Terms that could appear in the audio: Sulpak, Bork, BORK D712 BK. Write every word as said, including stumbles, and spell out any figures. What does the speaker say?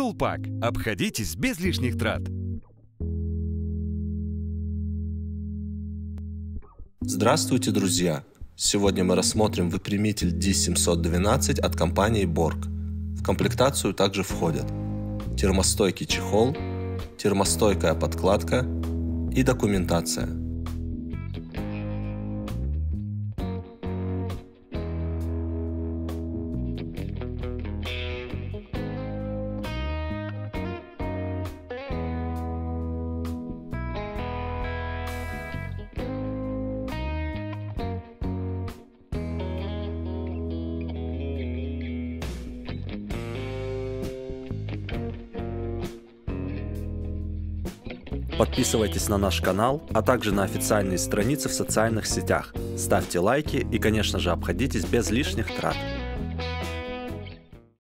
Sulpak. Обходитесь без лишних трат. Здравствуйте, друзья! Сегодня мы рассмотрим выпрямитель ди семьсот двенадцать от компании Bork. В комплектацию также входят термостойкий чехол, термостойкая подкладка и документация. Подписывайтесь на наш канал, а также на официальные страницы в социальных сетях. Ставьте лайки и, конечно же, обходитесь без лишних трат.